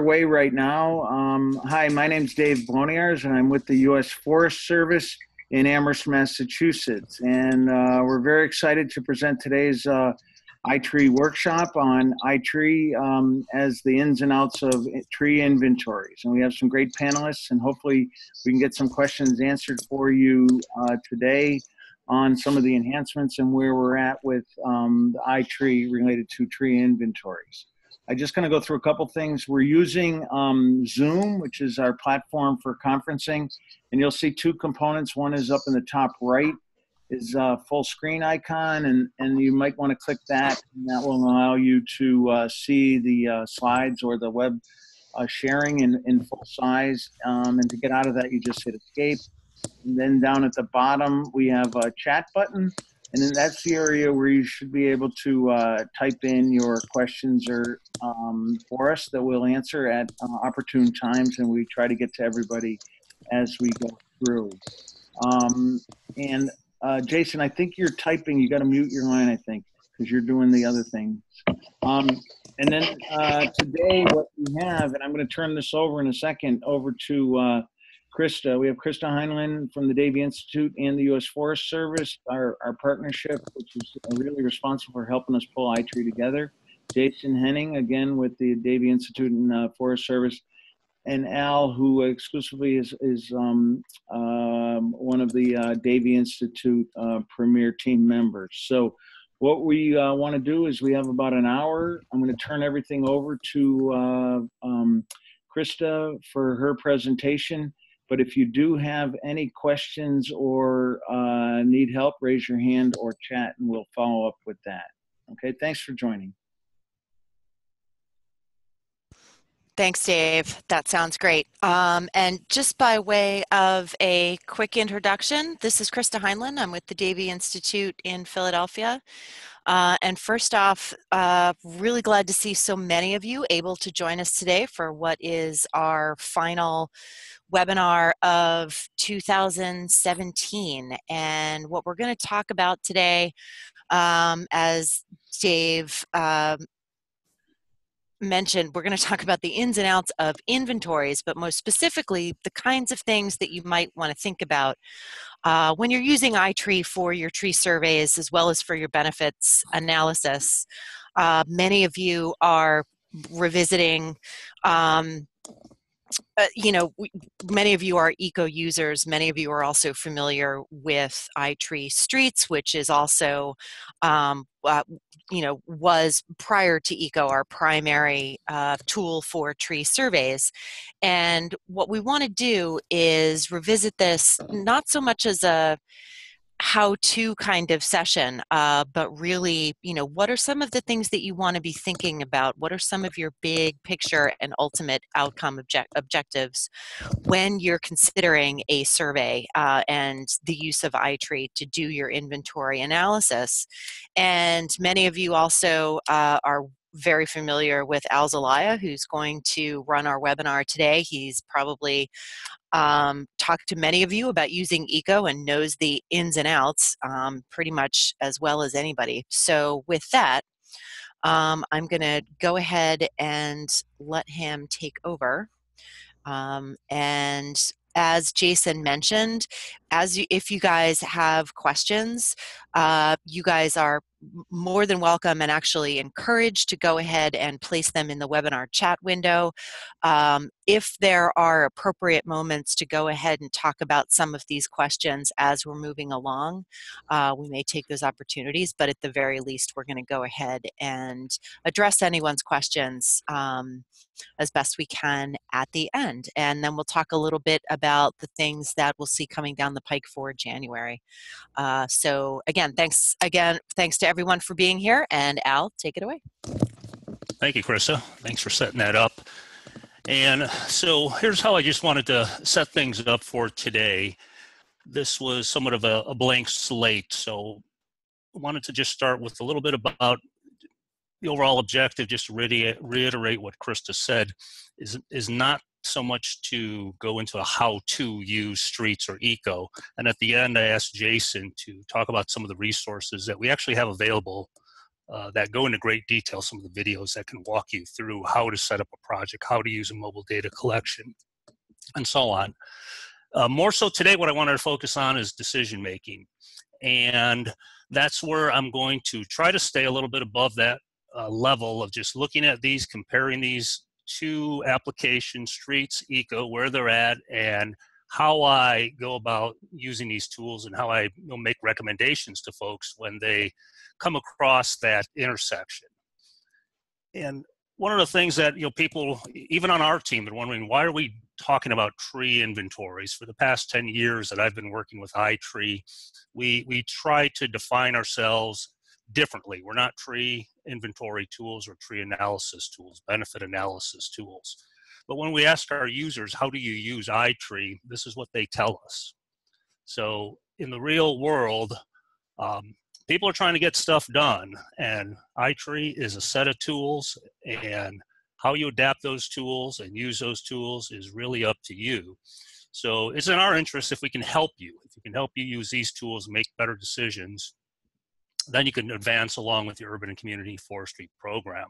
Way right now. Hi, my name's Dave Bloniarz, and I'm with the U.S. Forest Service in Amherst, Massachusetts. And we're very excited to present today's i-Tree workshop on i-Tree as the ins and outs of tree inventories. And we have some great panelists, and hopefully we can get some questions answered for you today on some of the enhancements and where we're at with the i-Tree related to tree inventories. I'm just going to go through a couple things. We're using Zoom, which is our platform for conferencing, and you'll see two components. One is up in the top right is a full screen icon, and you might want to click that, and that will allow you to see the slides or the web sharing in full size. And to get out of that, you just hit escape. And then down at the bottom, we have a chat button. And then that's the area where you should be able to type in your questions or for us that we'll answer at opportune times, and we try to get to everybody as we go through. Jason, I think you're typing. You got to mute your line, I think, because you're doing the other things. And then today what we have, and I'm going to turn this over in a second, over to Krista. We have Krista Heinlein from the Davey Institute and the U.S. Forest Service, our partnership, which is really responsible for helping us pull i-Tree together. Jason Henning, again, with the Davey Institute and Forest Service. And Al, who exclusively is one of the Davey Institute premier team members. So what we want to do is we have about an hour. I'm going to turn everything over to Krista for her presentation. But if you do have any questions or need help, raise your hand or chat, and we'll follow up with that. Okay, thanks for joining. Thanks, Dave. That sounds great. And just by way of a quick introduction, this is Krista Heinlein. I'm with the Davey Institute in Philadelphia. And first off, really glad to see so many of you able to join us today for what is our final webinar of 2017. And what we're going to talk about today, as Dave mentioned, we're going to talk about the ins and outs of inventories, but most specifically the kinds of things that you might want to think about when you're using i-Tree for your tree surveys as well as for your benefits analysis. Many of you are revisiting many of you are eco users. Many of you are also familiar with i-Tree Streets, which is also, was prior to eco our primary tool for tree surveys. And what we want to do is revisit this not so much as a how-to kind of session, but really, what are some of the things that you want to be thinking about? What are some of your big picture and ultimate outcome objectives when you're considering a survey and the use of i-Tree to do your inventory analysis? And many of you also are very familiar with Al Zelaya, who's going to run our webinar today. He's probably talked to many of you about using eco and knows the ins and outs pretty much as well as anybody. So with that, I'm going to go ahead and let him take over. And as Jason mentioned, if you guys have questions, you guys are more than welcome and actually encouraged to go ahead and place them in the webinar chat window. If there are appropriate moments to go ahead and talk about some of these questions as we're moving along, we may take those opportunities, but at the very least, we're going to go ahead and address anyone's questions as best we can at the end. And then we'll talk a little bit about the things that we'll see coming down the pike for January. So again, thanks to everyone for being here, and Al, take it away. Thank you, Krista. Thanks for setting that up. And so here's how I just wanted to set things up for today. This was somewhat of a blank slate, so I wanted to just start with a little bit about the overall objective, just to reiterate what Krista said, is not so much to go into a how to use Streets or eco. And at the end, I asked Jason to talk about some of the resources that we actually have available that go into great detail, some of the videos that can walk you through how to set up a project, how to use a mobile data collection, and so on. More so today, what I wanted to focus on is decision making. And that's where I'm going to try to stay a little bit above that level of just looking at these, comparing these two applications, Streets, Eco, where they're at, and how I go about using these tools and how I make recommendations to folks when they come across that intersection. And one of the things that people, even on our team, are wondering, why are we talking about tree inventories? For the past 10 years that I've been working with i-Tree, we try to define ourselves differently. We're not tree inventory tools or tree analysis tools, benefit analysis tools. But when we ask our users, how do you use i-Tree, this is what they tell us. So in the real world, people are trying to get stuff done, and i-Tree is a set of tools, and how you adapt those tools and use those tools is really up to you. So it's in our interest if we can help you. If we can help you use these tools, make better decisions, then you can advance along with your urban and community forestry program.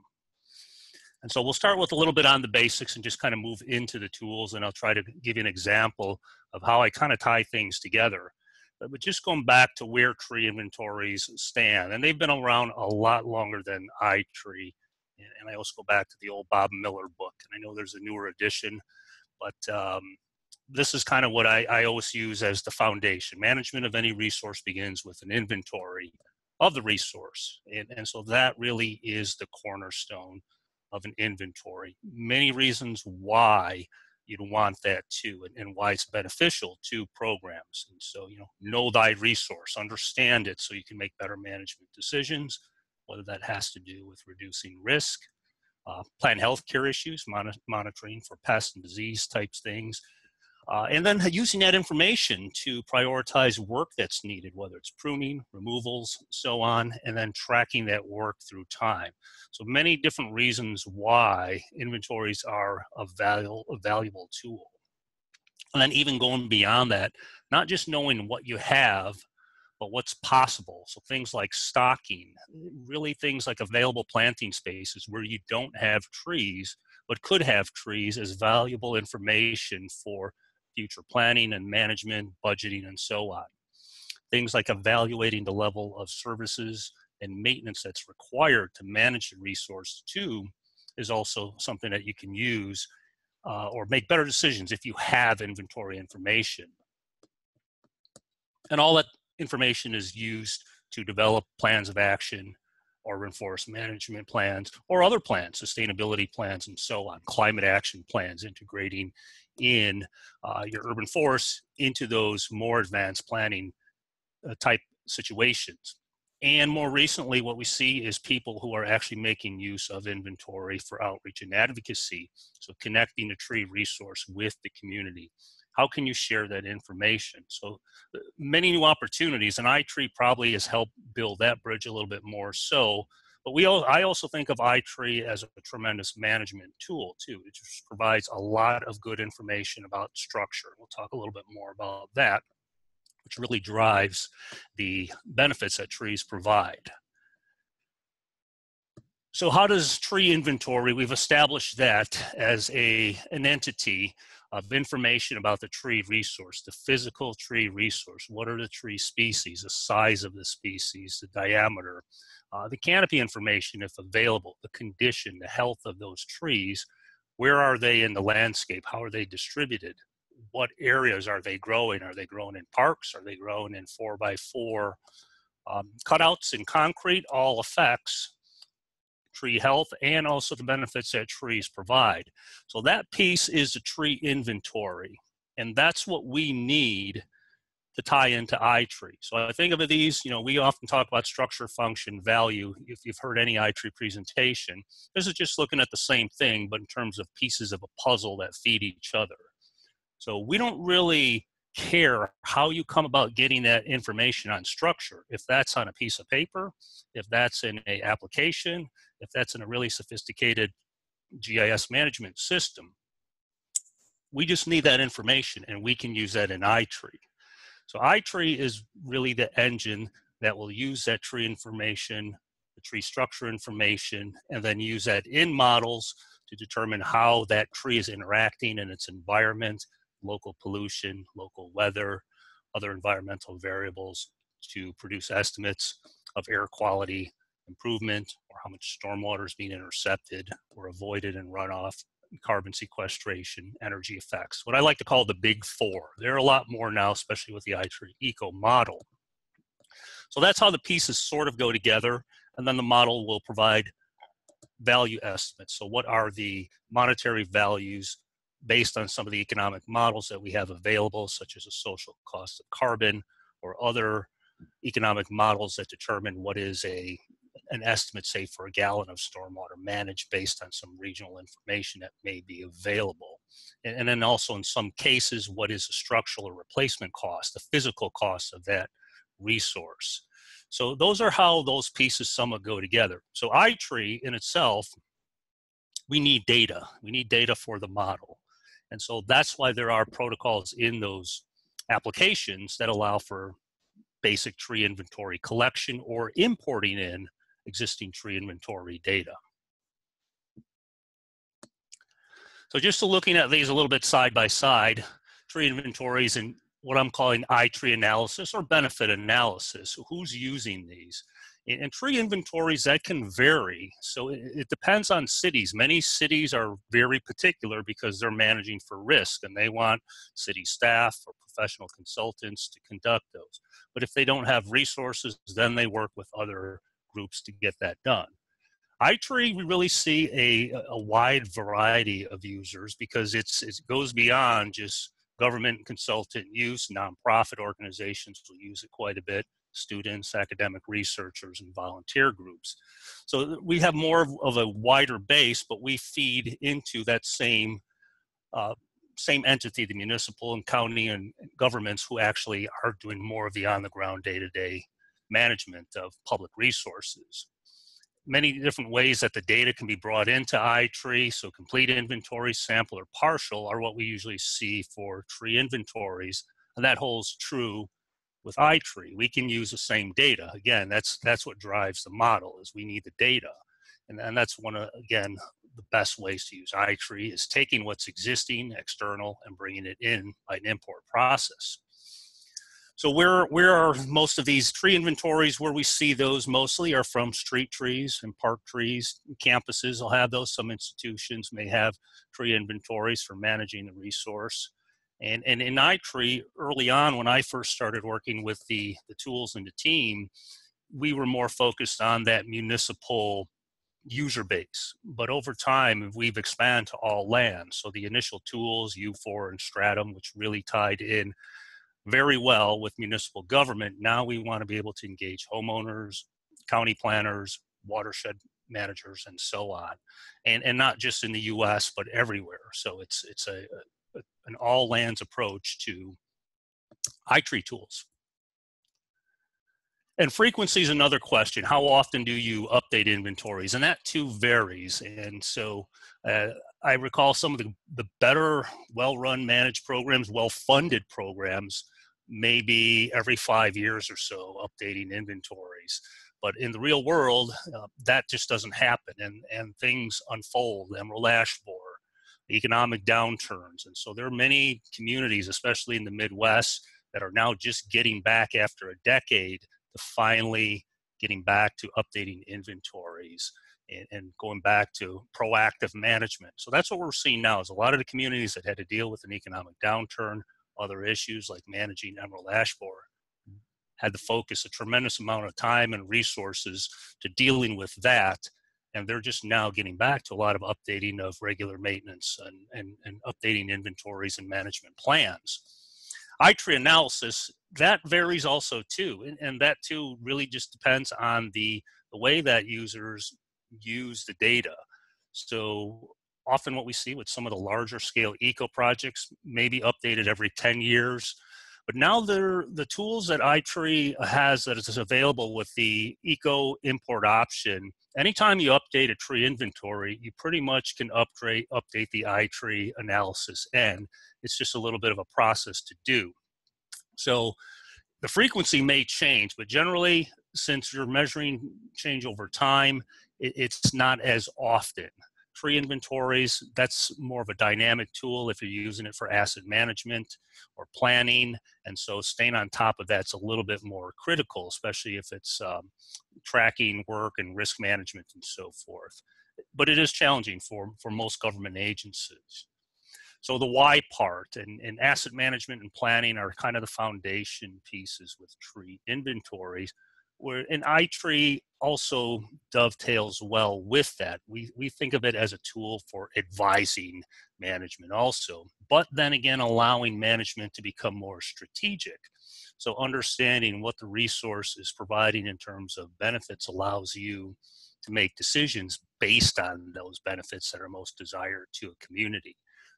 And so we'll start with a little bit on the basics and just kind of move into the tools, and I'll try to give you an example of how I kind of tie things together. But just going back to where tree inventories stand, and they've been around a lot longer than i-Tree, and I also go back to the old Bob Miller book, and I know there's a newer edition, but this is kind of what I always use as the foundation. Management of any resource begins with an inventory of the resource, and so that really is the cornerstone of an inventory. Many reasons why you'd want that too, and why it's beneficial to programs. And so, know thy resource, understand it so you can make better management decisions, whether that has to do with reducing risk, plant healthcare issues, monitoring for pests and disease types things, and then using that information to prioritize work that's needed, whether it's pruning, removals, so on, and then tracking that work through time. So many different reasons why inventories are a valuable tool. And then even going beyond that, not just knowing what you have, but what's possible. So things like stocking, really things like available planting spaces where you don't have trees, but could have trees, as valuable information for future planning and management, budgeting, and so on. Things like evaluating the level of services and maintenance that's required to manage the resource too is also something that you can use or make better decisions if you have inventory information. And all that information is used to develop plans of action or reinforce management plans or other plans, sustainability plans, and so on, climate action plans, integrating in your urban forest into those more advanced planning type situations. And more recently, what we see is people who are actually making use of inventory for outreach and advocacy. So connecting the tree resource with the community. How can you share that information? So many new opportunities, and i-Tree probably has helped build that bridge a little bit more so, but I also think of i-Tree as a tremendous management tool too. It just provides a lot of good information about structure. We'll talk a little bit more about that, which really drives the benefits that trees provide. So how does tree inventory, we've established that as an entity of information about the tree resource, the physical tree resource. What are the tree species, the size of the species, the diameter, the canopy information if available, the condition, the health of those trees, where are they in the landscape, how are they distributed, what areas are they growing in parks, are they growing in 4x4 cutouts in concrete, all affects tree health and also the benefits that trees provide. So that piece is the tree inventory, and that's what we need to tie into i-Tree. So I think of these, we often talk about structure, function, value. If you've heard any i-Tree presentation, this is just looking at the same thing, but in terms of pieces of a puzzle that feed each other. So we don't really care how you come about getting that information on structure. If that's on a piece of paper, if that's in an application, if that's in a really sophisticated GIS management system, we just need that information, and we can use that in i-Tree. So i-Tree is really the engine that will use that tree information, the tree structure information, and then use that in models to determine how that tree is interacting in its environment, local pollution, local weather, other environmental variables, to produce estimates of air quality improvement, or how much stormwater is being intercepted or avoided in runoff, carbon sequestration, energy effects, what I like to call the big four. There are a lot more now, especially with the i-Tree Eco model. So that's how the pieces sort of go together, and then the model will provide value estimates. So what are the monetary values based on some of the economic models that we have available, such as the social cost of carbon or other economic models that determine what is an estimate, say, for a gallon of stormwater managed based on some regional information that may be available. And then also in some cases, what is the structural or replacement cost, the physical cost of that resource. So those are how those pieces somewhat go together. So i-Tree in itself, we need data. We need data for the model. And so that's why there are protocols in those applications that allow for basic tree inventory collection or importing in existing tree inventory data. So just looking at these a little bit side by side, tree inventories and what I'm calling i-Tree analysis or benefit analysis, who's using these. And tree inventories, that can vary. So it depends on cities. Many cities are very particular because they're managing for risk and they want city staff or professional consultants to conduct those. But if they don't have resources, then they work with other groups to get that done. i-Tree, we really see a wide variety of users because it goes beyond just government consultant use. Nonprofit organizations will use it quite a bit. Students, academic researchers, and volunteer groups. So we have more of a wider base, but we feed into that same entity, the municipal and county and governments who actually are doing more of the on-the-ground day-to-day management of public resources. Many different ways that the data can be brought into i-Tree, so complete inventory, sample, or partial are what we usually see for tree inventories, and that holds true with i-Tree. We can use the same data. Again, that's what drives the model, is we need the data. And that's one of, again, the best ways to use i-Tree is taking what's existing, external, and bringing it in by an import process. So where are most of these tree inventories? Where we see those mostly are from street trees and park trees. Campuses will have those. Some institutions may have tree inventories for managing the resource. And in i-Tree, early on when I first started working with the tools and the team, we were more focused on that municipal user base. But over time, we've expanded to all lands. So the initial tools, U4 and Stratum, which really tied in very well with municipal government, now we want to be able to engage homeowners, county planners, watershed managers, and so on. And not just in the U.S., but everywhere. So it's an all lands approach to i-Tree tools. And frequency is another question. How often do you update inventories? And that too varies. And so I recall some of the better, well-run managed programs, well-funded programs, maybe every 5 years or so updating inventories. But in the real world, that just doesn't happen. And things unfold. Emerald Ash Borer, economic downturns. And so there are many communities, especially in the Midwest, that are now just getting back after a decade to finally getting back to updating inventories and going back to proactive management. So that's what we're seeing now, is a lot of the communities that had to deal with an economic downturn, other issues like managing Emerald Ash Borer, had to focus a tremendous amount of time and resources to dealing with that. And they're just now getting back to a lot of updating of regular maintenance and updating inventories and management plans. i-Tree analysis, that varies also too. And that too really just depends on the way that users use the data. So often what we see with some of the larger scale eco projects may be updated every 10 years. But now the tools that i-Tree has that is available with the eco import option, anytime you update a tree inventory, you pretty much can update the i-Tree analysis, and it's just a little bit of a process to do. So the frequency may change, but generally since you're measuring change over time, it's not as often. Tree inventories, that's more of a dynamic tool if you're using it for asset management or planning. And so staying on top of that's a little bit more critical, especially if it's tracking work and risk management and so forth. But it is challenging for most government agencies. So the why part and asset management and planning are kind of the foundation pieces with tree inventories, where an i-Tree also dovetails well with that. We think of it as a tool for advising management also, but then again, allowing management to become more strategic. So understanding what the resource is providing in terms of benefits allows you to make decisions based on those benefits that are most desired to a community.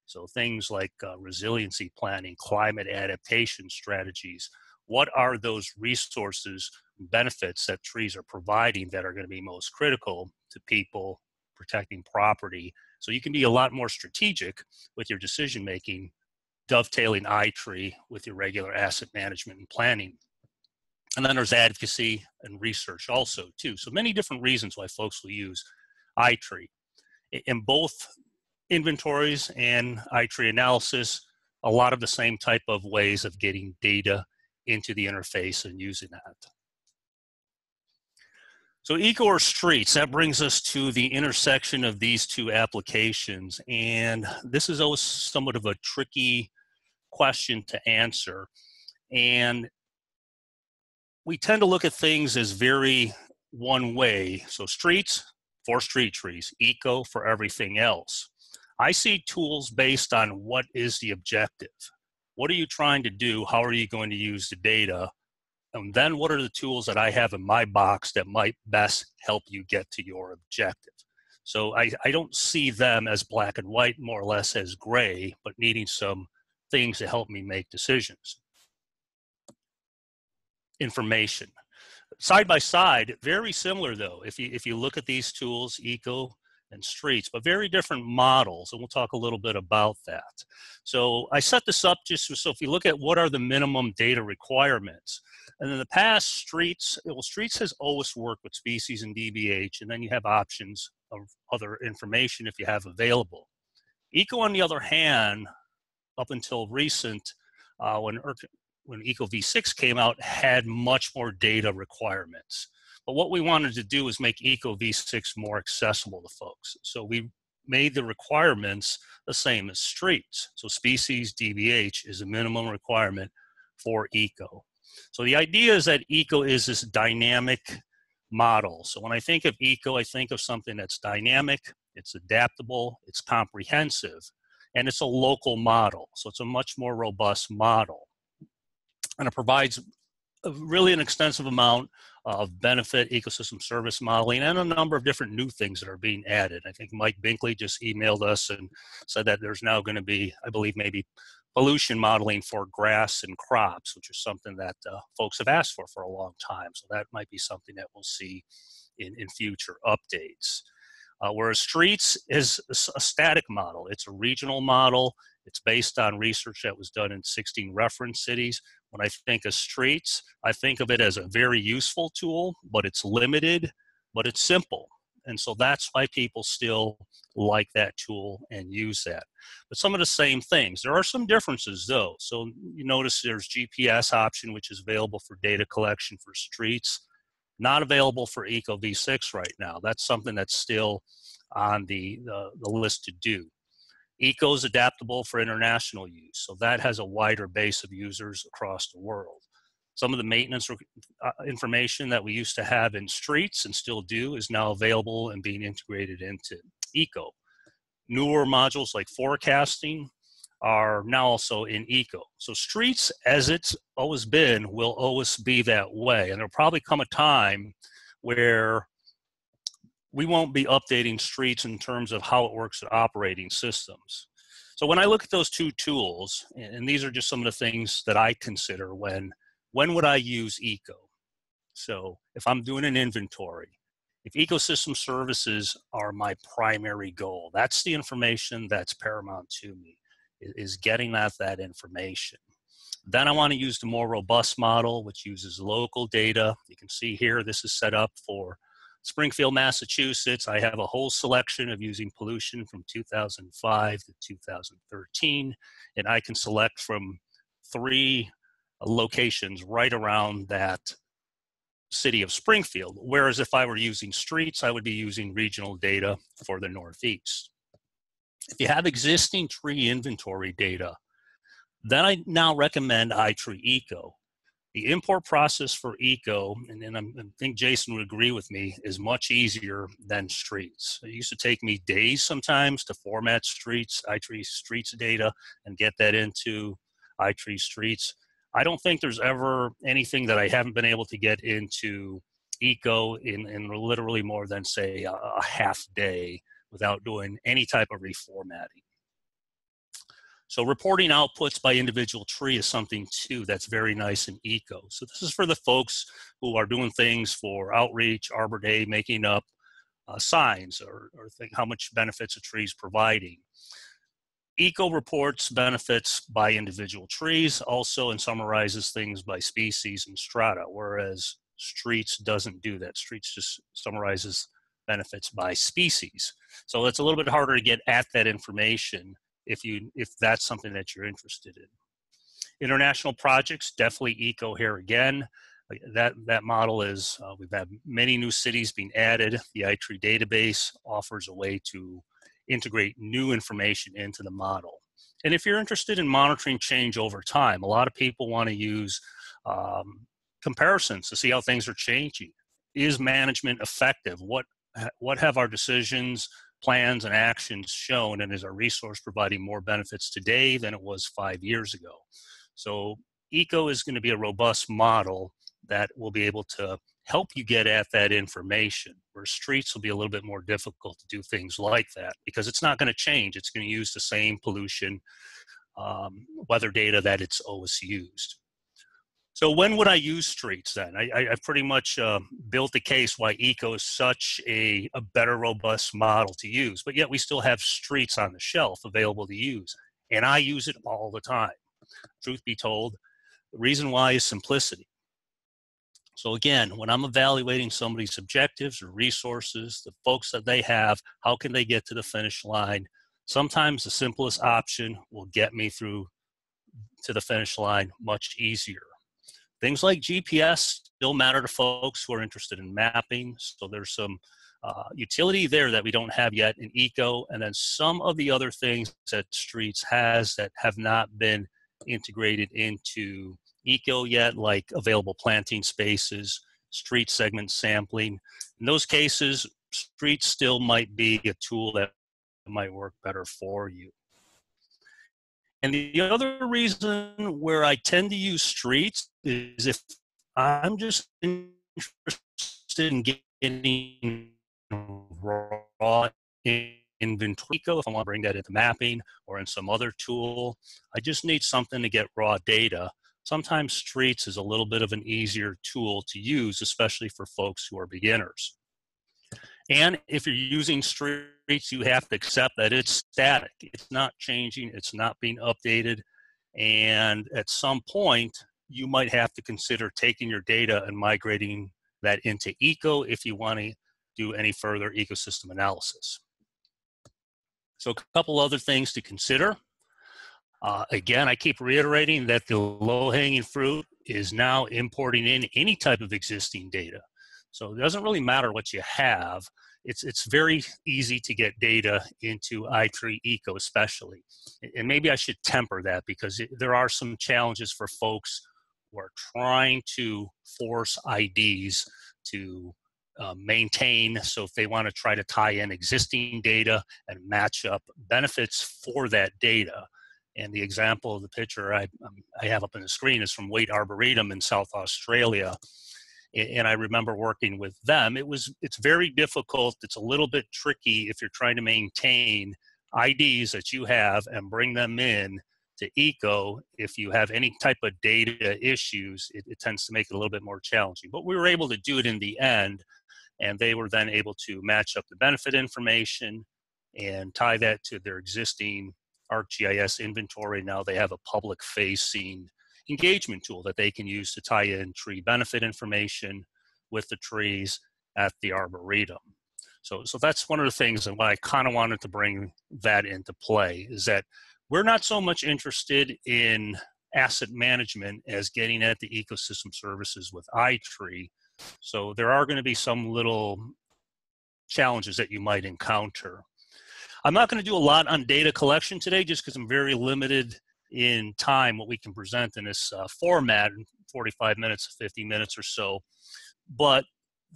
So things like resiliency planning, climate adaptation strategies. What are those resources, benefits that trees are providing that are going to be most critical to people, protecting property? So you can be a lot more strategic with your decision making, dovetailing i-Tree with your regular asset management and planning. And then there's advocacy and research also too. So many different reasons why folks will use i-Tree. In both inventories and i-Tree analysis, a lot of the same type of ways of getting data into the interface and using that. So eco or streets, that brings us to the intersection of these two applications. And this is always somewhat of a tricky question to answer. And we tend to look at things as very one way. So streets for street trees, eco for everything else. I see tools based on what is the objective. What are you trying to do? How are you going to use the data? And then what are the tools that I have in my box that might best help you get to your objective? So I don't see them as black and white, more or less as gray, but needing some things to help me make decisions. Information. Side by side, very similar though. If you look at these tools, eco and streets, but very different models. And we'll talk a little bit about that. So I set this up just so if you look at what are the minimum data requirements. And in the past, streets, well, streets has always worked with species and DBH, and then you have options of other information if you have available. Eco, on the other hand, up until recent, when Eco V6 came out, had much more data requirements. But what we wanted to do is make Eco V6 more accessible to folks. So we made the requirements the same as streets. So species DBH is a minimum requirement for Eco. So the idea is that eco is this dynamic model. So when I think of eco, I think of something that's dynamic, it's adaptable, it's comprehensive, and it's a local model. So it's a much more robust model. And it provides really an extensive amount of benefit, ecosystem service modeling, and a number of different new things that are being added. I think Mike Binkley just emailed us and said that there's now going to be, I believe, maybe pollution modeling for grass and crops, which is something that folks have asked for a long time. So that might be something that we'll see in future updates. Whereas streets is a static model. It's a regional model. It's based on research that was done in 16 reference cities. When I think of streets, I think of it as a very useful tool, but it's limited, but it's simple. And so that's why people still like that tool and use that. But some of the same things. There are some differences though. So you notice there's GPS option, which is available for data collection for streets, not available for Eco V6 right now. That's something that's still on the list to do. Eco is adaptable for international use. So that has a wider base of users across the world. Some of the maintenance information that we used to have in streets and still do is now available and being integrated into Eco. Newer modules like forecasting are now also in Eco. So streets, as it's always been, will always be that way. And there'll probably come a time where we won't be updating streets in terms of how it works at operating systems. So when I look at those two tools, and these are just some of the things that I consider when would I use eco? So if I'm doing an inventory, if ecosystem services are my primary goal, that's the information that's paramount to me, is getting at that information. Then I want to use the more robust model, which uses local data. You can see here, this is set up for Springfield, Massachusetts. I have a whole selection of using pollution from 2005 to 2013, and I can select from 3 locations right around that city of Springfield. Whereas if I were using streets, I would be using regional data for the Northeast. If you have existing tree inventory data, then I now recommend i-Tree Eco. The import process for Eco, and I think Jason would agree with me, is much easier than Streets. It used to take me days sometimes to format Streets, i-Tree Streets data, and get that into i-Tree Streets. I don't think there's ever anything that I haven't been able to get into Eco in literally more than, say, a half day without doing any type of reformatting. So reporting outputs by individual tree is something too that's very nice in Eco. So this is for the folks who are doing things for outreach, Arbor Day, making up signs, or think how much benefits a tree is providing. Eco reports benefits by individual trees also, and summarizes things by species and strata, whereas Streets doesn't do that. Streets just summarizes benefits by species. So it's a little bit harder to get at that information if that's something that you're interested in. International projects, definitely Eco here again. That model is, we've had many new cities being added. The i-Tree database offers a way to integrate new information into the model. And if you're interested in monitoring change over time, a lot of people want to use comparisons to see how things are changing. Is management effective? What have our decisions, plans, and actions shown, and is our resource providing more benefits today than it was 5 years ago? So Eco is going to be a robust model that will be able to help you get at that information, where Streets will be a little bit more difficult to do things like that, because it's not going to change. It's going to use the same pollution weather data that it's always used. So when would I use Streets then? I've pretty much built the case why Eco is such a better robust model to use, but yet we still have Streets on the shelf available to use. And I use it all the time. Truth be told, the reason why is simplicity. So again, when I'm evaluating somebody's objectives or resources, the folks that they have, how can they get to the finish line? Sometimes the simplest option will get me through to the finish line much easier. Things like GPS still matter to folks who are interested in mapping. So there's some utility there that we don't have yet in Eco. And then some of the other things that Streets has that have not been integrated into Eco yet, like available planting spaces, street segment sampling. In those cases, Streets still might be a tool that might work better for you. And the other reason where I tend to use Streets is if I'm just interested in getting raw inventory. If I want to bring that into mapping or in some other tool, I just need something to get raw data. Sometimes Streets is a little bit of an easier tool to use, especially for folks who are beginners. And if you're using Streets, you have to accept that it's static. It's not changing. It's not being updated. And at some point, you might have to consider taking your data and migrating that into Eco if you want to do any further ecosystem analysis. So a couple other things to consider. Again, I keep reiterating that the low-hanging fruit is now importing in any type of existing data. So it doesn't really matter what you have. It's very easy to get data into i-Tree Eco especially. And maybe I should temper that, because there are some challenges for folks who are trying to force IDs to maintain. So if they want to try to tie in existing data and match up benefits for that data. And the example of the picture I have up on the screen is from Waite Arboretum in South Australia. And I remember working with them. It's very difficult. It's a little bit tricky if you're trying to maintain IDs that you have and bring them in to Eco. If you have any type of data issues, it tends to make it a little bit more challenging. But we were able to do it in the end, and they were then able to match up the benefit information and tie that to their existing ArcGIS inventory. Now they have a public-facing engagement tool that they can use to tie in tree benefit information with the trees at the Arboretum. So that's one of the things, and why I kind of wanted to bring that into play, is that we're not so much interested in asset management as getting at the ecosystem services with i-Tree. So there are going to be some little challenges that you might encounter. I'm not going to do a lot on data collection today, just because I'm very limited in time, what we can present in this format in 45 minutes, 50 minutes or so. But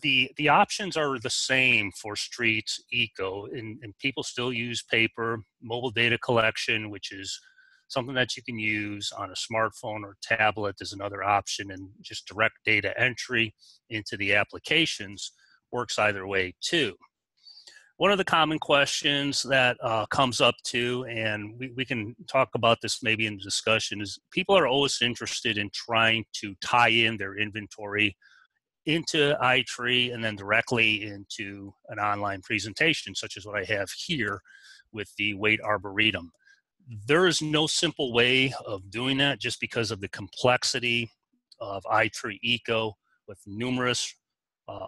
the options are the same for Streets, Eco, and people still use paper, mobile data collection, which is something that you can use on a smartphone or tablet is another option, and just direct data entry into the applications works either way too. One of the common questions that comes up too, and we can talk about this maybe in the discussion, is people are always interested in trying to tie in their inventory into i-Tree and then directly into an online presentation, such as what I have here with the Waite Arboretum. There is no simple way of doing that, just because of the complexity of i-Tree Eco, with numerous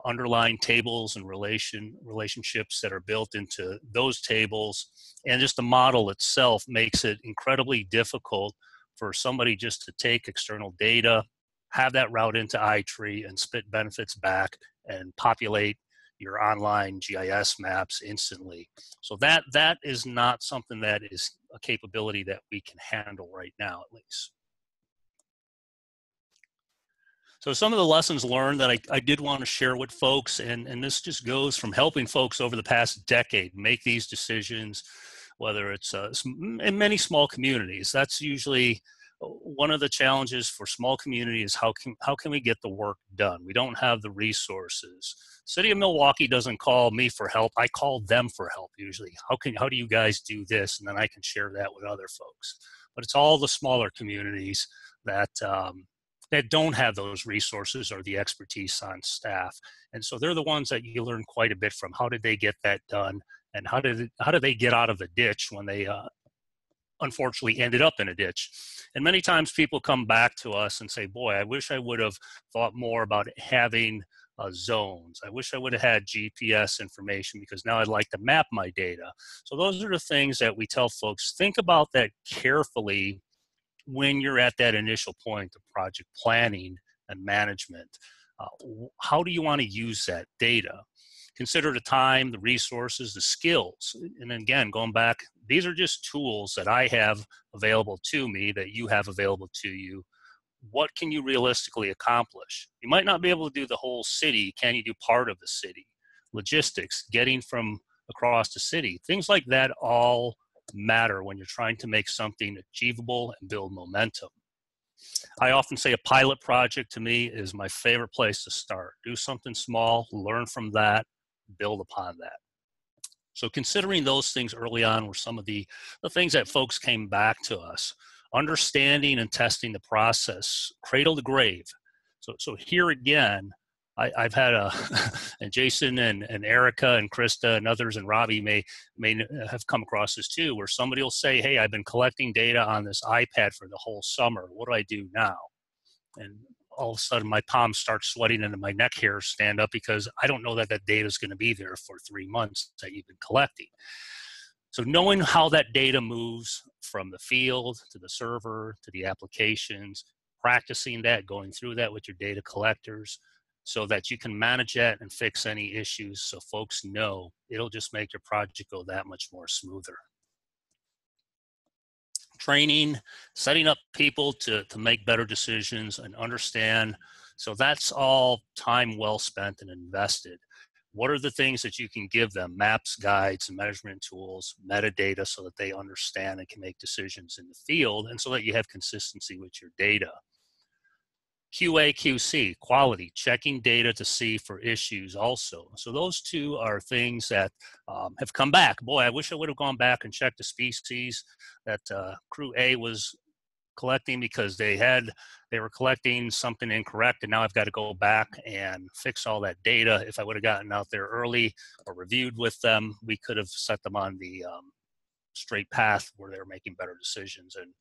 underlying tables and relationships that are built into those tables. And just the model itself makes it incredibly difficult for somebody just to take external data, have that route into i-Tree, and spit benefits back and populate your online GIS maps instantly. So that is not something that is a capability that we can handle right now, at least. So some of the lessons learned that I did want to share with folks, and this just goes from helping folks over the past decade make these decisions, whether it's in many small communities. That's usually one of the challenges for small communities, how can we get the work done? We don't have the resources. City of Milwaukee doesn't call me for help. I call them for help usually. How do you guys do this? And then I can share that with other folks. But it's all the smaller communities that, that don't have those resources or the expertise on staff. And so they're the ones that you learn quite a bit from. How did they get that done? And how do they get out of the ditch when they unfortunately ended up in a ditch? And many times people come back to us and say, boy, I wish I would have thought more about having zones. I wish I would have had GPS information, because now I'd like to map my data. So those are the things that we tell folks, think about that carefully when you're at that initial point of project planning and management. How do you want to use that data? Consider the time, the resources, the skills. And again, going back, these are just tools that I have available to me, that you have available to you. What can you realistically accomplish? You might not be able to do the whole city. Can you do part of the city? Logistics, getting from across the city, things like that all matter when you're trying to make something achievable and build momentum. I often say a pilot project to me is my favorite place to start. Do something small, learn from that, build upon that. So considering those things early on were some of the things that folks came back to us. Understanding and testing the process, cradle to grave. So here again, I've had and Jason and Erica and Krista and others, and Robbie may have come across this too, where somebody will say, hey, I've been collecting data on this iPad for the whole summer. What do I do now? And all of a sudden my palms start sweating and my neck hairs stand up, because I don't know that that data is going to be there for 3 months that you've been collecting. So knowing how that data moves from the field to the server to the applications, practicing that, going through that with your data collectors, so that you can manage that and fix any issues, so folks know, it'll just make your project go that much more smoother. Training, setting up people to make better decisions and understand. So that's all time well spent and invested. What are the things that you can give them? Maps, guides, measurement tools, metadata, so that they understand and can make decisions in the field, and so that you have consistency with your data. QA, QC, quality, checking data to see for issues also. So those two are things that have come back. Boy, I wish I would have gone back and checked the species that crew A was collecting, because they were collecting something incorrect, and now I've got to go back and fix all that data. If I would have gotten out there early or reviewed with them, we could have set them on the straight path where they're making better decisions and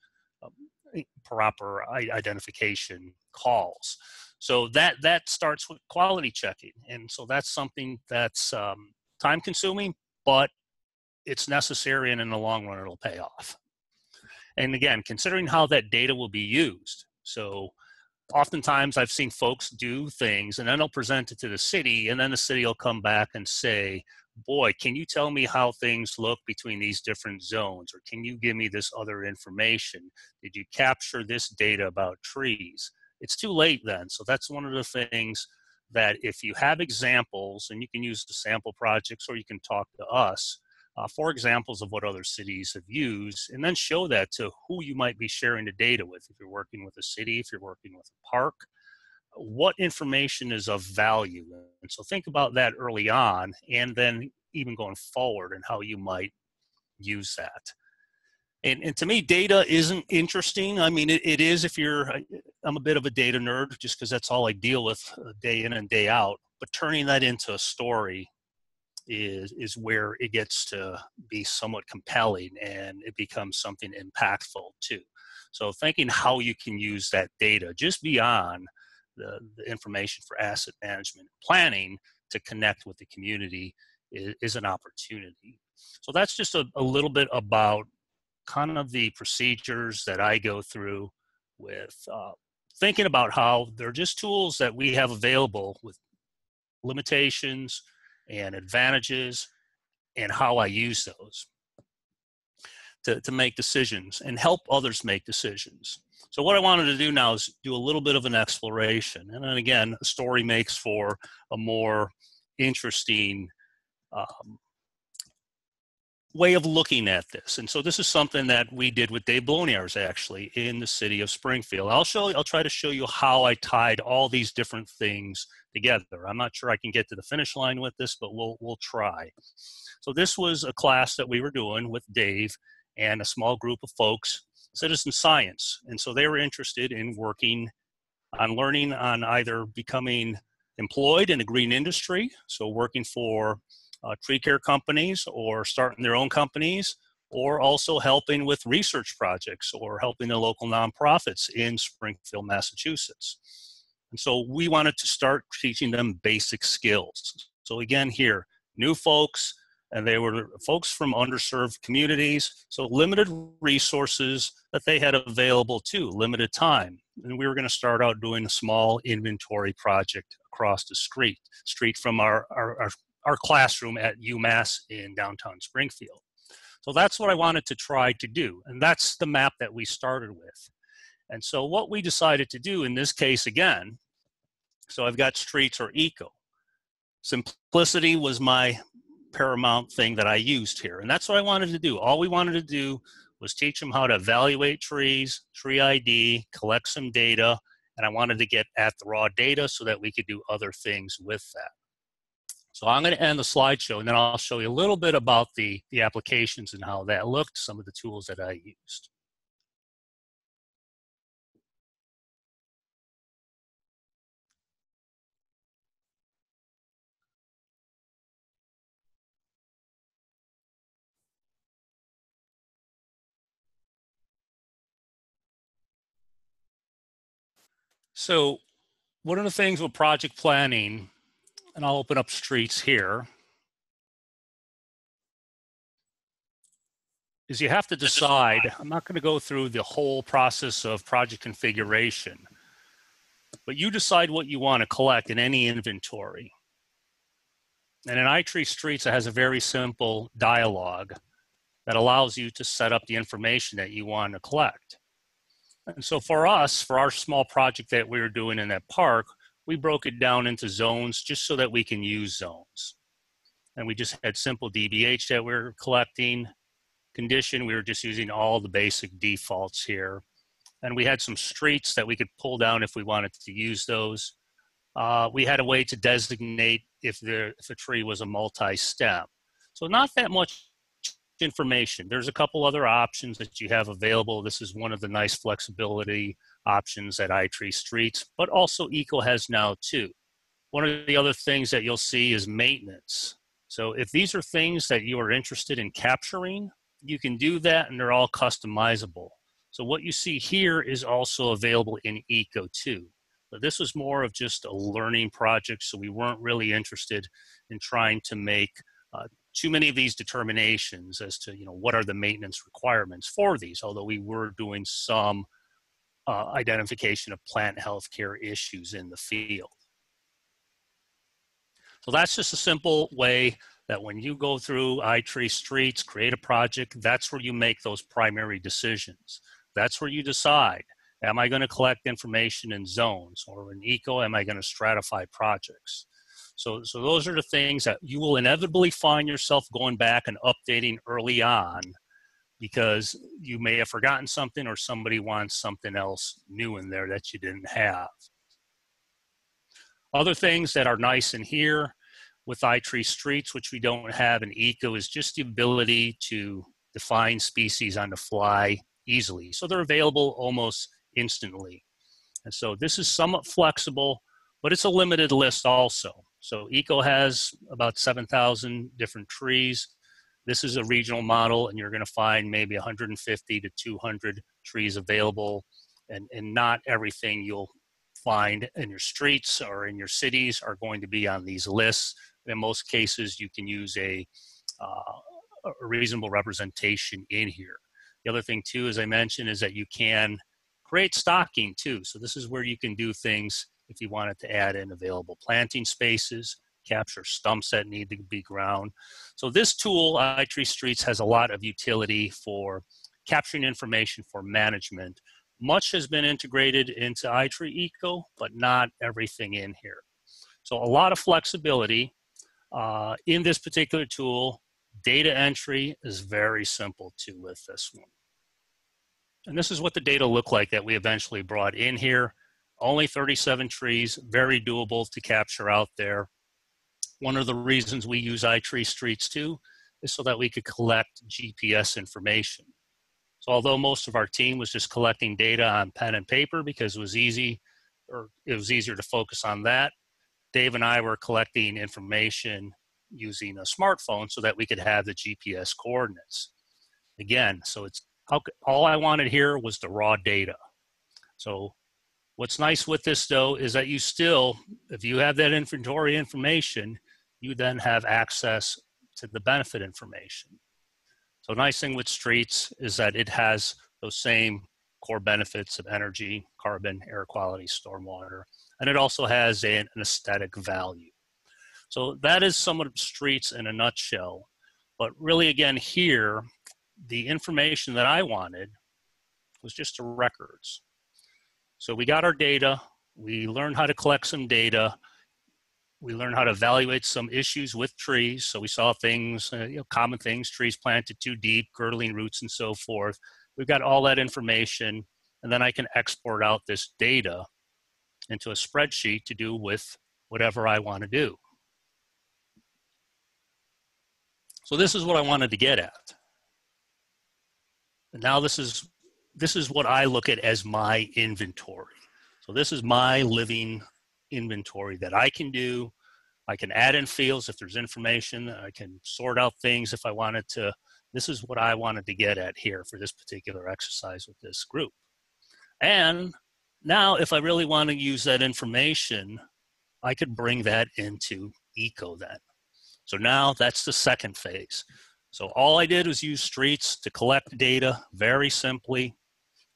proper identification calls. So that starts with quality checking. And so that's something that's time consuming, but it's necessary, and in the long run, it'll pay off. And again, considering how that data will be used. So oftentimes I've seen folks do things and then they'll present it to the city, and then the city will come back and say, boy, can you tell me how things look between these different zones? Or can you give me this other information? Did you capture this data about trees? It's too late then. So that's one of the things that if you have examples, and you can use the sample projects or you can talk to us for examples of what other cities have used, and then show that to who you might be sharing the data with. If you're working with a city, if you're working with a park, what information is of value? And so think about that early on, and then even going forward, and how you might use that. And to me, data isn't interesting. I mean, it is if you're, I'm a bit of a data nerd just because that's all I deal with day in and day out. But turning that into a story is where it gets to be somewhat compelling, and it becomes something impactful too. So thinking how you can use that data just beyond the information for asset management and planning to connect with the community is an opportunity. So that's just a little bit about kind of the procedures that I go through with thinking about how they're just tools that we have available with limitations and advantages, and how I use those to make decisions and help others make decisions. So what I wanted to do now is do a little bit of an exploration. And then again, a story makes for a more interesting way of looking at this. And so this is something that we did with Dave Bloniarz actually in the city of Springfield. I'll try to show you how I tied all these different things together. I'm not sure I can get to the finish line with this, but we'll try. So this was a class that we were doing with Dave and a small group of folks, citizen science. And so they were interested in working on learning on either becoming employed in the green industry, so working for tree care companies or starting their own companies, or also helping with research projects or helping the local nonprofits in Springfield, Massachusetts. And so we wanted to start teaching them basic skills. So again here, new folks, and they were folks from underserved communities, so limited resources that they had available too, limited time. And we were going to start out doing a small inventory project across the street from our classroom at UMass in downtown Springfield. So that's what I wanted to try to do. And that's the map that we started with. And so what we decided to do in this case again, so I've got streets or eco. Simplicity was my paramount thing that I used here. And that's what I wanted to do. All we wanted to do was teach them how to evaluate trees, tree ID, collect some data. And I wanted to get at the raw data so that we could do other things with that. So I'm going to end the slideshow, and then I'll show you a little bit about the applications and how that looked, some of the tools that I used. So one of the things with project planning, and I'll open up streets here, is you have to decide, I'm not going to go through the whole process of project configuration, but you decide what you want to collect in any inventory. And in i-Tree Streets, it has a very simple dialogue that allows you to set up the information that you want to collect. And so for us, for our small project that we were doing in that park, we broke it down into zones just so that we can use zones. And we just had simple DBH that we were collecting, condition, we were just using all the basic defaults here. And we had some streets that we could pull down if we wanted to use those. We had a way to designate if a tree was a multi-stem. So not that much information. There's a couple other options that you have available. This is one of the nice flexibility options at i-Tree Streets, but also Eco has now too. One of the other things that you'll see is maintenance. So if these are things that you are interested in capturing, you can do that, and they're all customizable. So what you see here is also available in Eco too. But this was more of just a learning project, so we weren't really interested in trying to make too many of these determinations as to, you know, what are the maintenance requirements for these, although we were doing some identification of plant healthcare issues in the field. So that's just a simple way that when you go through i-Tree Streets, create a project, that's where you make those primary decisions. That's where you decide, am I going to collect information in zones, or in Eco, am I going to stratify projects? So those are the things that you will inevitably find yourself going back and updating early on, because you may have forgotten something or somebody wants something else new in there that you didn't have. Other things that are nice in here with i-Tree Streets, which we don't have in Eco, is just the ability to define species on the fly easily. So they're available almost instantly. And so this is somewhat flexible, but it's a limited list also. So Eco has about 7,000 different trees. This is a regional model, and you're going to find maybe 150 to 200 trees available, and not everything you'll find in your streets or in your cities are going to be on these lists. In most cases, you can use a reasonable representation in here. The other thing too, as I mentioned, is that you can create stocking too. So this is where you can do things if you wanted to add in available planting spaces, capture stumps that need to be ground. So this tool, i-Tree Streets, has a lot of utility for capturing information for management. Much has been integrated into i-Tree Eco, but not everything in here. So a lot of flexibility in this particular tool. Data entry is very simple too with this one. And this is what the data looked like that we eventually brought in here. Only 37 trees, very doable to capture out there. One of the reasons we use i-Tree Streets too is so that we could collect GPS information. So although most of our team was just collecting data on pen and paper because it was easy, or it was easier to focus on that, Dave and I were collecting information using a smartphone so that we could have the GPS coordinates. Again, so it's all I wanted here was the raw data. So what's nice with this though is that you still, if you have that inventory information, you then have access to the benefit information. So nice thing with Streets is that it has those same core benefits of energy, carbon, air quality, stormwater, and it also has an aesthetic value. So that is some of the Streets in a nutshell. But really, again, here, the information that I wanted was just the records. So we got our data, we learned how to collect some data, we learned how to evaluate some issues with trees. So we saw things, you know, common things, trees planted too deep, girdling roots and so forth. We've got all that information, and then I can export out this data into a spreadsheet to do with whatever I want to do. So this is what I wanted to get at. And now this is what I look at as my inventory. So this is my living inventory that I can do. I can add in fields if there's information. I can sort out things if I wanted to. This is what I wanted to get at here for this particular exercise with this group. And now if I really want to use that information, I could bring that into Eco then. So now that's the second phase. So all I did was use Streets to collect data very simply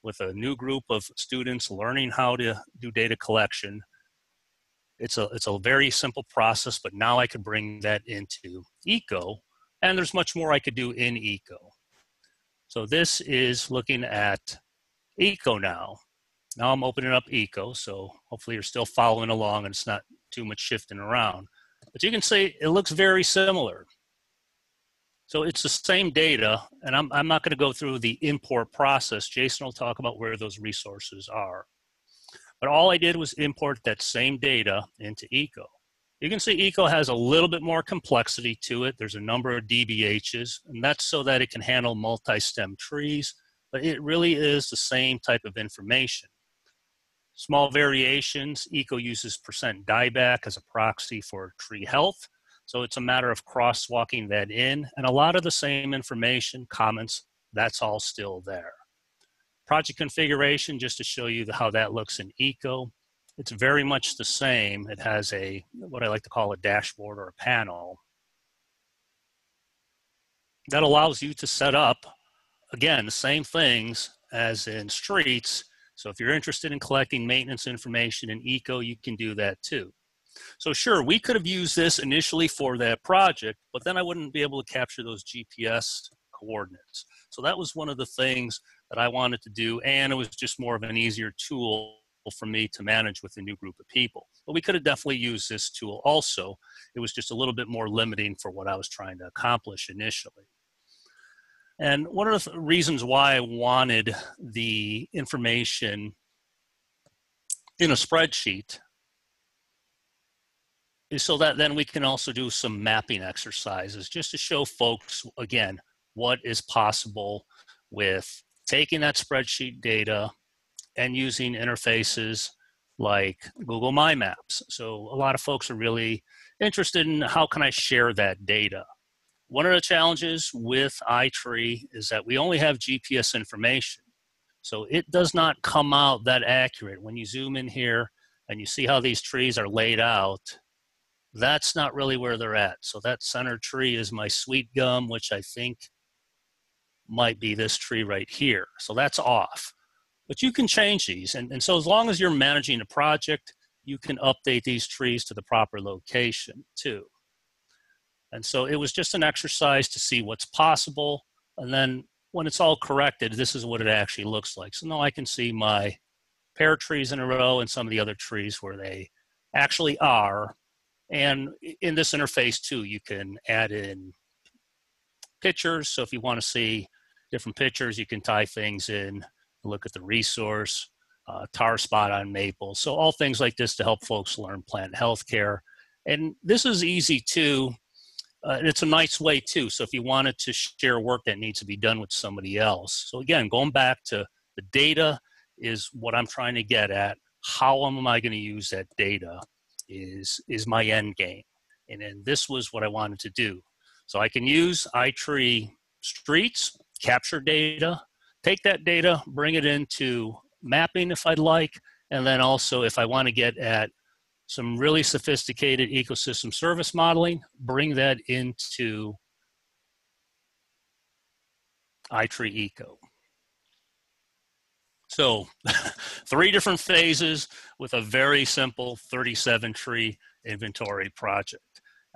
with a new group of students learning how to do data collection. It's a very simple process, but now I could bring that into Eco, and there's much more I could do in Eco. So this is looking at Eco now. Now I'm opening up Eco, so hopefully you're still following along and it's not too much shifting around. But you can see it looks very similar. So it's the same data, and I'm not going to go through the import process. Jason will talk about where those resources are. But all I did was import that same data into Eco. You can see Eco has a little bit more complexity to it. There's a number of DBHs, and that's so that it can handle multi-stem trees, but it really is the same type of information. Small variations. Eco uses % dieback as a proxy for tree health. So it's a matter of crosswalking that in, and a lot of the same information, comments, that's all still there. Project configuration, just to show you how that looks in Eco. It's very much the same. It has a, what I like to call a dashboard or a panel. That allows you to set up, again, the same things as in Streets. So if you're interested in collecting maintenance information in Eco, you can do that too. So sure, we could have used this initially for that project, but then I wouldn't be able to capture those GPS coordinates. So that was one of the things that I wanted to do, and it was just more of an easier tool for me to manage with a new group of people. But we could have definitely used this tool also. It was just a little bit more limiting for what I was trying to accomplish initially. And one of the reasons why I wanted the information in a spreadsheet is so that then we can also do some mapping exercises just to show folks, again, what is possible with taking that spreadsheet data and using interfaces like Google My Maps. So a lot of folks are really interested in how can I share that data. One of the challenges with i-Tree is that we only have GPS information. So it does not come out that accurate. When you zoom in here and you see how these trees are laid out, that's not really where they're at. So that center tree is my sweet gum, which I think might be this tree right here. So that's off. But you can change these. And so as long as you're managing a project, you can update these trees to the proper location too. And so it was just an exercise to see what's possible. And then when it's all corrected, this is what it actually looks like. So now I can see my pear trees in a row and some of the other trees where they actually are. And in this interface too, you can add in pictures. So if you want to see different pictures, you can tie things in, look at the resource, tar spot on maple. So all things like this to help folks learn plant healthcare. And this is easy too. It's a nice way too. So if you wanted to share work that needs to be done with somebody else. So again, going back to the data is what I'm trying to get at. How am I going to use that data is my end game. And then this was what I wanted to do. So I can use i-Tree Streets, capture data, take that data, bring it into mapping if I'd like, and then also if I want to get at some really sophisticated ecosystem service modeling, bring that into i-Tree Eco. So 3 different phases with a very simple 37 tree inventory project.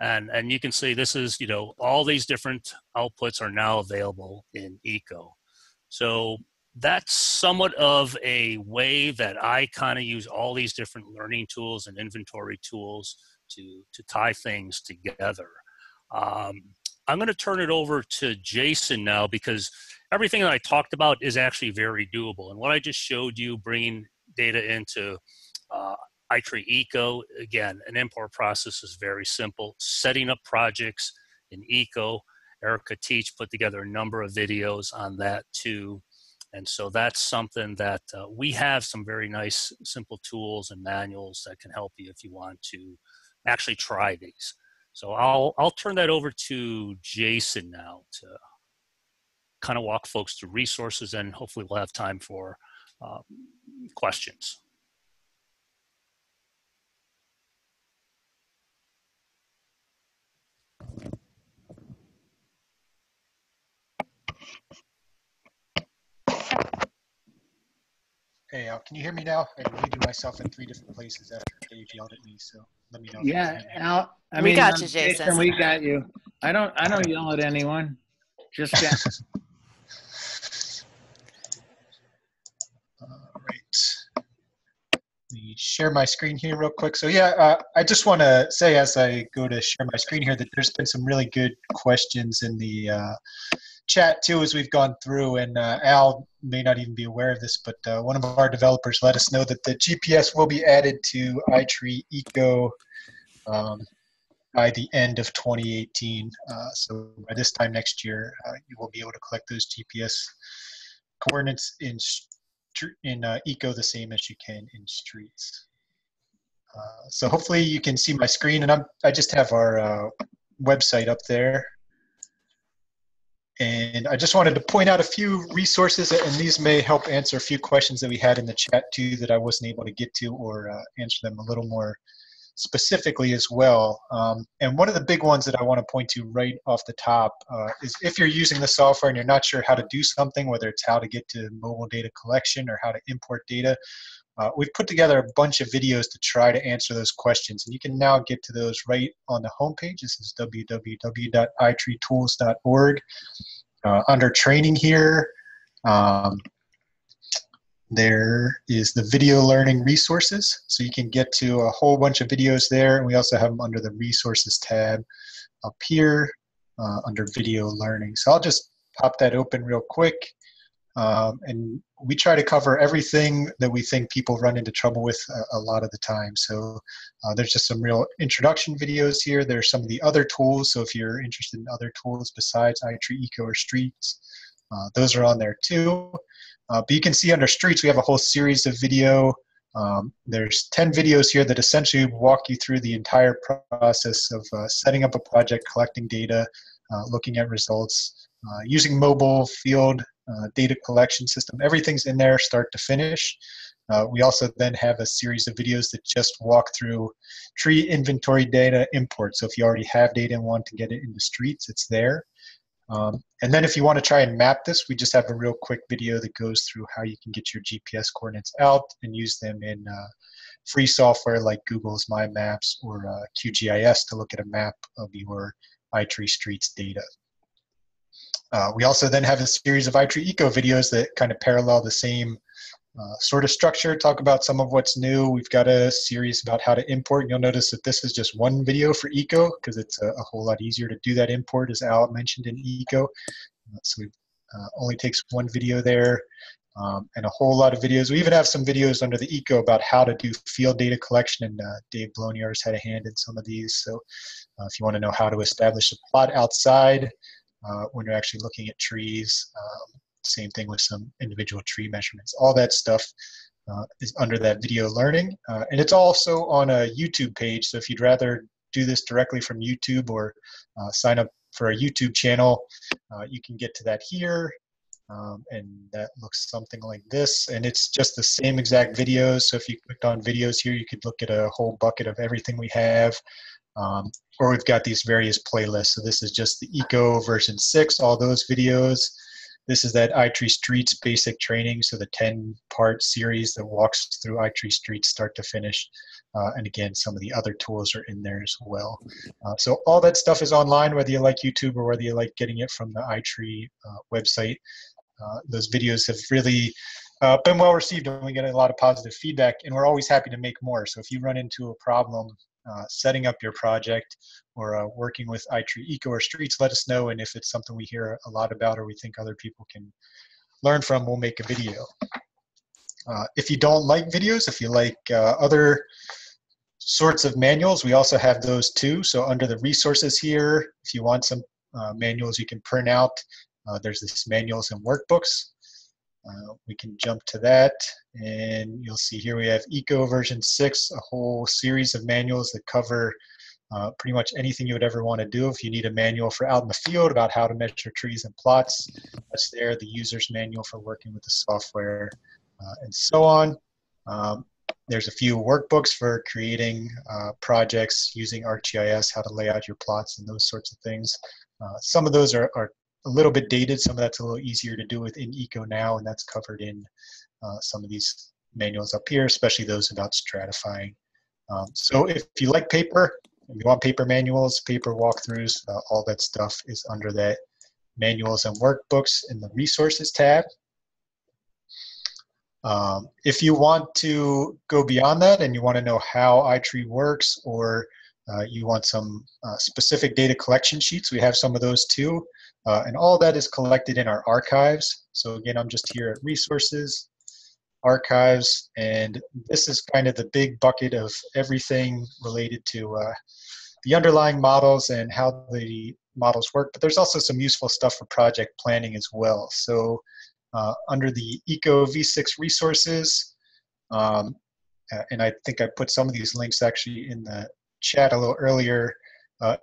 And you can see this is, you know, all these different outputs are now available in Eco. So that's somewhat of a way that I kind of use all these different learning tools and inventory tools to tie things together. I'm going to turn it over to Jason now because everything that I talked about is actually very doable. And what I just showed you, bringing data into i-Tree Eco, again, an import process is very simple. Setting up projects in Eco, Erica Teach put together a number of videos on that too. And so that's something that we have some very nice, simple tools and manuals that can help you if you want to actually try these. So I'll turn that over to Jason now to kind of walk folks through resources, and hopefully we'll have time for questions. Hey, Al, can you hear me now? I muted myself in 3 different places after Dave yelled at me, so let me know. Yeah, Al, we got you, Jason. We got you. I don't yell at anyone. Just all right. Let me share my screen here real quick. So yeah, I just want to say as I go to share my screen here that there's been some really good questions in the chat too as we've gone through, and Al may not even be aware of this, but one of our developers let us know that the GPS will be added to i-Tree Eco by the end of 2018. So by this time next year, you will be able to collect those GPS coordinates in Eco the same as you can in Streets. So hopefully you can see my screen, and I just have our website up there. And I just wanted to point out a few resources, and these may help answer a few questions that we had in the chat too that I wasn't able to get to, or answer them a little more specifically as well. And one of the big ones that I want to point to right off the top is if you're using the software and you're not sure how to do something, whether it's how to get to mobile data collection or how to import data, we've put together a bunch of videos to try to answer those questions. And you can now get to those right on the homepage. This is www.itreetools.org. Under training here, there is the video learning resources, so you can get to a whole bunch of videos there, and we also have them under the resources tab up here under video learning. So I'll just pop that open real quick, and we try to cover everything that we think people run into trouble with a lot of the time. So there's just some real introduction videos here. There's some of the other tools, so if you're interested in other tools besides i-Tree Eco or Streets, those are on there too. But you can see under Streets, we have a whole series of video. There's 10 videos here that essentially walk you through the entire process of setting up a project, collecting data, looking at results, using mobile field data collection system. Everything's in there, start to finish. We also then have a series of videos that just walk through tree inventory data import. So if you already have data and want to get it into Streets, it's there. And then if you want to try and map this, we just have a real quick video that goes through how you can get your GPS coordinates out and use them in free software like Google's My Maps or QGIS to look at a map of your i-Tree Streets data. We also then have a series of i-Tree Eco videos that kind of parallel the same sort of structure, talk about some of what's new. We've got a series about how to import. You'll notice that this is just one video for Eco because it's a whole lot easier to do that import, as Al mentioned, in Eco. So it only takes one video there, and a whole lot of videos. We even have some videos under the Eco about how to do field data collection, and Dave Bloniarz had a hand in some of these. So if you want to know how to establish a plot outside when you're actually looking at trees, same thing with some individual tree measurements. All that stuff is under that video learning. And it's also on a YouTube page, so if you'd rather do this directly from YouTube or sign up for a YouTube channel, you can get to that here. And that looks something like this. And it's just the same exact videos. So if you clicked on videos here, you could look at a whole bucket of everything we have. Or we've got these various playlists. So this is just the Eco version 6, all those videos. This is that i-Tree Streets basic training, so the 10-part series that walks through i-Tree Streets start to finish. And again, some of the other tools are in there as well. So all that stuff is online, whether you like YouTube or whether you like getting it from the i-Tree website. Those videos have really been well received, and we get a lot of positive feedback, and we're always happy to make more. So if you run into a problem setting up your project or working with i-Tree Eco or Streets, let us know, and if it's something we hear a lot about or we think other people can learn from, we'll make a video. If you don't like videos, if you like other sorts of manuals, we also have those too. So under the resources here, if you want some manuals you can print out, there's this manuals and workbooks. We can jump to that, and you'll see here we have Eco version 6, a whole series of manuals that cover pretty much anything you would ever want to do. If you need a manual for out in the field about how to measure trees and plots, that's there. The user's manual for working with the software, and so on. There's a few workbooks for creating projects using ArcGIS, how to lay out your plots and those sorts of things. Some of those are a little bit dated. Some of that's a little easier to do within Eco now, and that's covered in some of these manuals up here, especially those about stratifying. So if you like paper, if you want paper manuals, paper walkthroughs, all that stuff is under that manuals and workbooks in the resources tab. If you want to go beyond that and you want to know how i-Tree works, or you want some specific data collection sheets, we have some of those too. And all that is collected in our archives. So again, I'm just here at resources, archives, and this is kind of the big bucket of everything related to the underlying models and how the models work. But there's also some useful stuff for project planning as well. So under the Eco V6 resources, and I think I put some of these links actually in the chat a little earlier,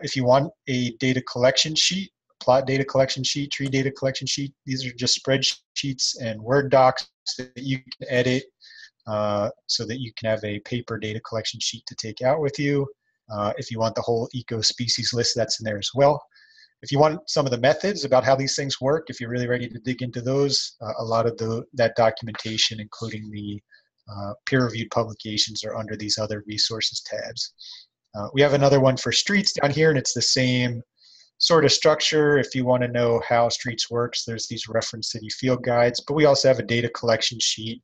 if you want a data collection sheet, plot data collection sheet, tree data collection sheet. These are just spreadsheets and Word docs that you can edit so that you can have a paper data collection sheet to take out with you. If you want the whole eco species list, that's in there as well. If you want some of the methods about how these things work, if you're really ready to dig into those, a lot of that documentation, including the peer-reviewed publications, are under these other resources tabs. We have another one for streets down here, and it's the same sort of structure. If you want to know how streets works, there's these reference city field guides, but we also have a data collection sheet.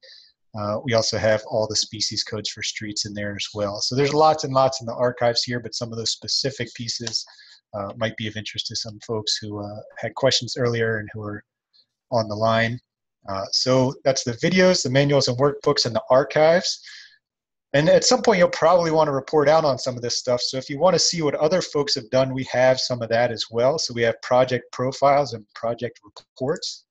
We also have all the species codes for streets in there as well. So there's lots and lots in the archives here, but some of those specific pieces might be of interest to some folks who had questions earlier and who are on the line. So that's the videos, the manuals and workbooks, and the archives. And at some point, you'll probably want to report out on some of this stuff. So if you want to see what other folks have done, we have some of that as well. So we have project profiles and project reports.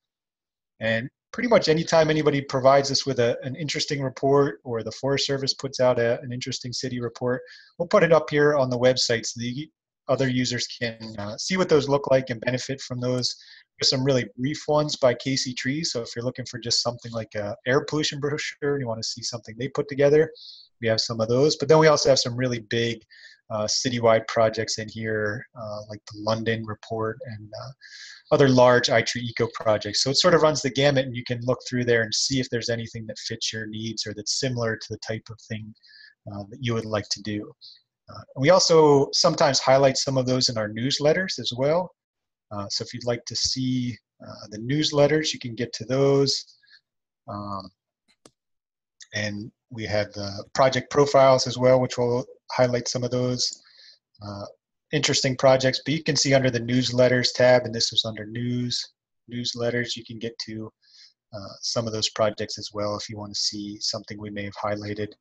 And pretty much anytime anybody provides us with an interesting report, or the Forest Service puts out an interesting city report, we'll put it up here on the website so the other users can see what those look like and benefit from those. There's some really brief ones by Casey Trees. So if you're looking for just something like an air pollution brochure, you want to see something they put together, we have some of those. But then we also have some really big citywide projects in here, like the London report and other large i-Tree Eco projects. So it sort of runs the gamut, and you can look through there and see if there's anything that fits your needs or that's similar to the type of thing that you would like to do. We also sometimes highlight some of those in our newsletters as well. So if you'd like to see the newsletters, you can get to those. And we have the project profiles as well, which will highlight some of those interesting projects. But you can see under the newsletters tab, and this was under newsletters, you can get to some of those projects as well if you want to see something we may have highlighted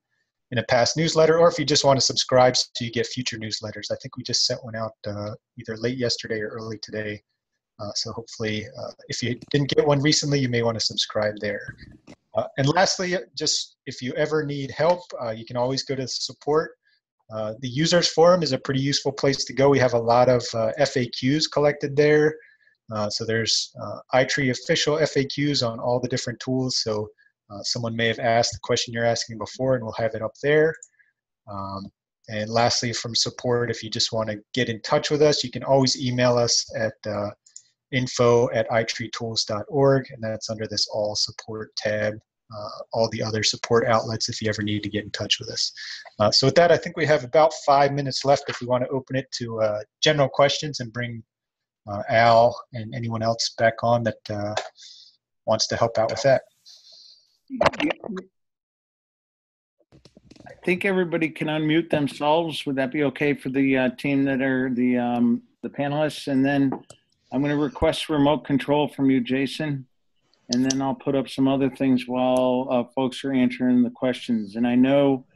in a past newsletter, or if you just want to subscribe so you get future newsletters. I think we just sent one out either late yesterday or early today. So hopefully, if you didn't get one recently, you may want to subscribe there. And lastly, just if you ever need help, you can always go to support. The users forum is a pretty useful place to go. We have a lot of FAQs collected there. So there's i-Tree official FAQs on all the different tools. So someone may have asked the question you're asking before, and we'll have it up there. And lastly, from support, if you just want to get in touch with us, you can always email us at info@itreetools.org, and that's under this all support tab, all the other support outlets if you ever need to get in touch with us. So with that, I think we have about 5 minutes left if we want to open it to general questions and bring Al and anyone else back on that wants to help out with that. I think everybody can unmute themselves. Would that be okay for the team that are the panelists? And then I'm going to request remote control from you, Jason, and then I'll put up some other things while folks are answering the questions. And I know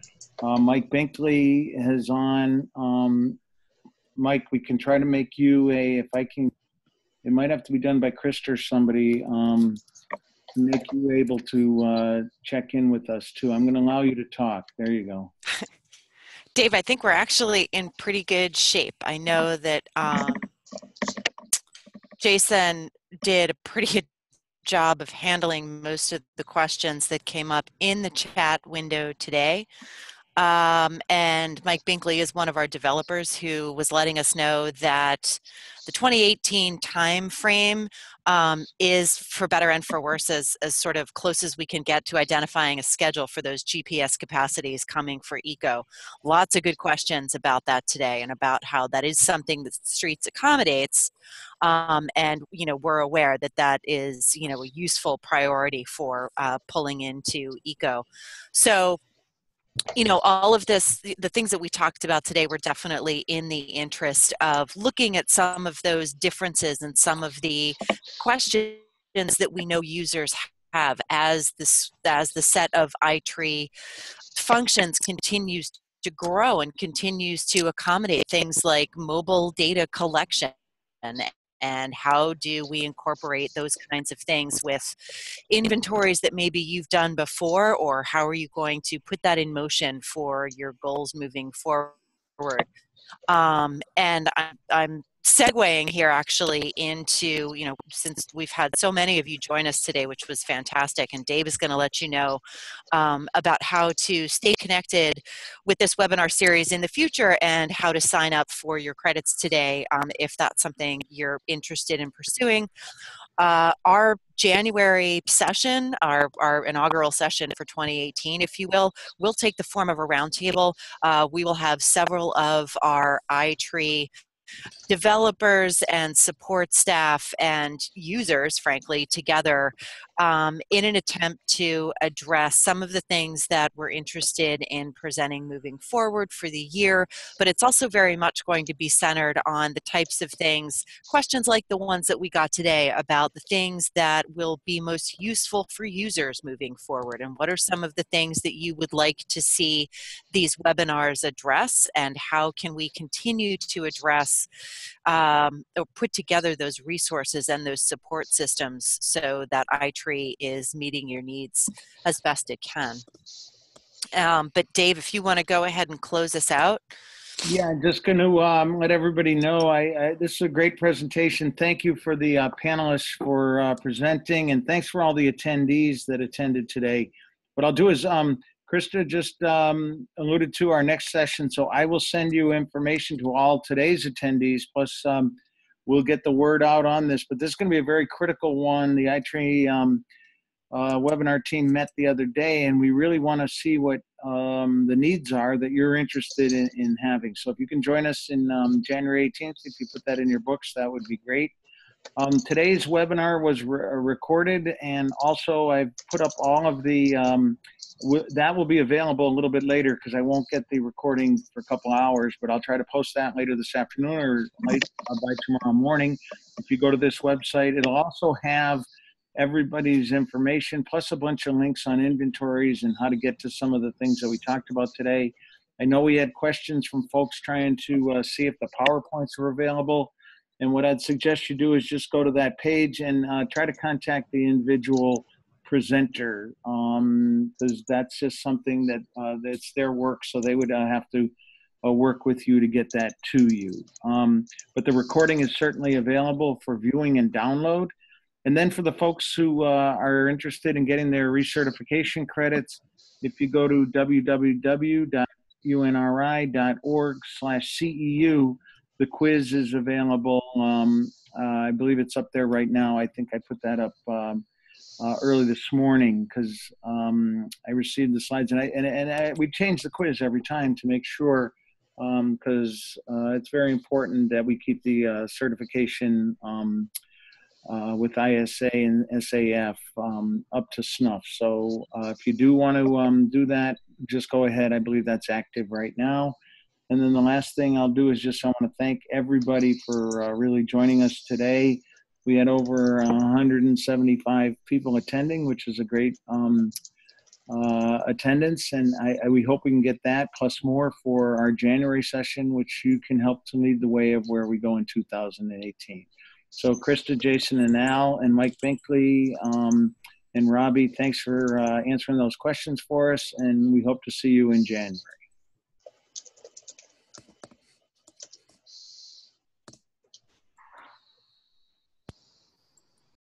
Mike Binkley is on. Mike, we can try to make you if I can, it might have to be done by Krista or somebody, make you able to check in with us too. I'm going to allow you to talk. There you go. Dave, I think we're actually in pretty good shape. I know that Jason did a pretty good job of handling most of the questions that came up in the chat window today. And Mike Binkley is one of our developers who was letting us know that the 2018 time frame is, for better and for worse, as sort of close as we can get to identifying a schedule for those GPS capacities coming for eco. Lots of good questions about that today, and about how that is something that Streets accommodates, and you know, we're aware that that is, you know, a useful priority for pulling into eco. So, you know, all of this, the things that we talked about today were definitely in the interest of looking at some of those differences and some of the questions that we know users have as the set of i-Tree functions continues to grow and continues to accommodate things like mobile data collection. And how do we incorporate those kinds of things with inventories that maybe you've done before, or how are you going to put that in motion for your goals moving forward? And I'm segueing here actually into, you know, since we've had so many of you join us today, which was fantastic, and Dave is going to let you know about how to stay connected with this webinar series in the future and how to sign up for your credits today if that's something you're interested in pursuing. Our January session, our inaugural session for 2018, if you will take the form of a roundtable. We will have several of our i-Tree developers and support staff and users, frankly, together in an attempt to address some of the things that we're interested in presenting moving forward for the year. But it's also very much going to be centered on the types of things, questions like the ones that we got today about the things that will be most useful for users moving forward, and what are some of the things that you would like to see these webinars address, and how can we continue to address or put together those resources and those support systems so that i-Tree is meeting your needs as best it can. But Dave, if you want to go ahead and close us out. Yeah, I'm just going to let everybody know this is a great presentation. Thank you for the panelists for presenting, and thanks for all the attendees that attended today. What I'll do is Krista just alluded to our next session, so I will send you information to all today's attendees, plus we'll get the word out on this. But this is going to be a very critical one. The i-Tree webinar team met the other day, and we really want to see what the needs are that you're interested in having. So if you can join us in January 18th, if you put that in your books, that would be great. Today's webinar was recorded, and also I've put up all of the that will be available a little bit later because I won't get the recording for a couple hours, but I'll try to post that later this afternoon or late by tomorrow morning. If you go to this website, it'll also have everybody's information plus a bunch of links on inventories and how to get to some of the things that we talked about today. I know we had questions from folks trying to see if the PowerPoints were available. And what I'd suggest you do is just go to that page and try to contact the individual presenter, because that's just something that that's their work, so they would have to work with you to get that to you. But the recording is certainly available for viewing and download. And then for the folks who are interested in getting their recertification credits, if you go to www.unri.org/CEU, the quiz is available. I believe it's up there right now. I think I put that up early this morning because I received the slides, and we change the quiz every time to make sure, because it's very important that we keep the certification with ISA and SAF up to snuff. So if you do want to do that, just go ahead. I believe that's active right now. And then the last thing I'll do is just I want to thank everybody for really joining us today. We had over 175 people attending, which is a great attendance. And we hope we can get that plus more for our January session, which you can help to lead the way of where we go in 2018. So Krista, Jason, and Al, and Mike Binkley, and Robbie, thanks for answering those questions for us. And we hope to see you in January.